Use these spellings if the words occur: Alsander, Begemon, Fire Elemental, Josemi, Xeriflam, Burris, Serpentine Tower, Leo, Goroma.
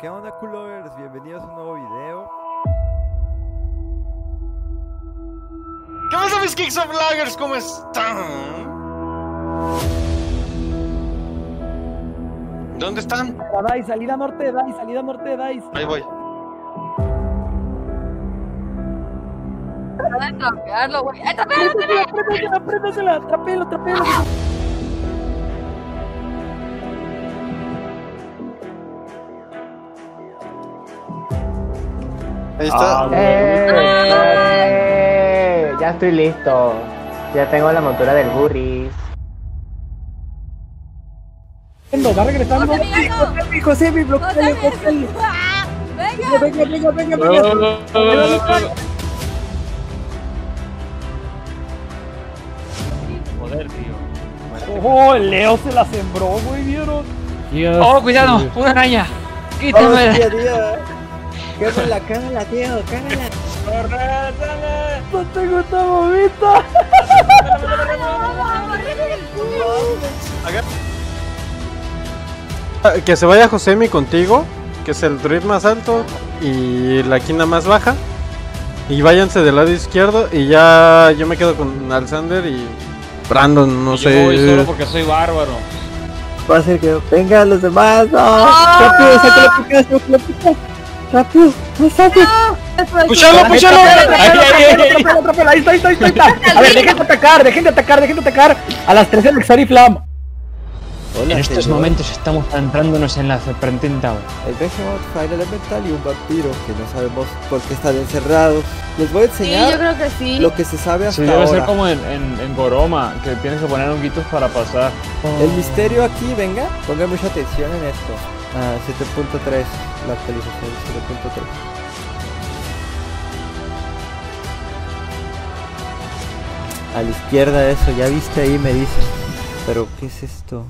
¿Qué onda, Cool Lovers? Bienvenidos a un nuevo video. ¿Qué pasa, mis Kicks of Lagers? ¿Cómo están? ¿Dónde están? Dai, salida norte, Dai, salida norte, Dai. Ahí voy. Pueden trapearlo, güey. ¡Eh, trapéasela! ¡Préndasela! ¡Trapéalo, trapéalo! Ahí está. Ya estoy listo. Ya tengo la montura del Burris. Va regresando. Josemi, bloqueale, bloqueale. Venga, venga, venga, venga. Joder, tío. Oh, Leo se la sembró, güey, ¿vieron? Oh, cuidado, una araña. Quítame. Cámala, cámala, tío, cámala. ¡Corre, no tengo esta bobita! Que se vaya Josemi contigo, que es el druid más alto y la quina más baja. Y váyanse del lado izquierdo y ya yo me quedo con Alsander y Brandon, no sé. Yo voy solo porque soy bárbaro. Va a ser que vengan los demás, no. ¡Rápido, saca la picada, saca la picada! ¡Rápido! ¡No saques! ¡Puchalo, puchalo! ¡Ahí está, ahí está, ahí está! A ver, dejen de atacar, dejen de atacar, dejen de atacar a las 13 del Xeriflam. En estos momentos estamos adentrándonos en la Serpentine Tower. El Begemon, Fire Elemental y un vampiro que no sabemos por qué están encerrados. Les voy a enseñar, sí, yo creo que sí, lo que se sabe hasta ahora. Sí, debe ser como en Goroma, que tienes que poner honguitos para pasar. El misterio aquí, venga, pongan mucha atención en esto. 7.3, la actualización 7.3. A la izquierda eso, ya viste ahí me dice. Pero ¿qué es esto?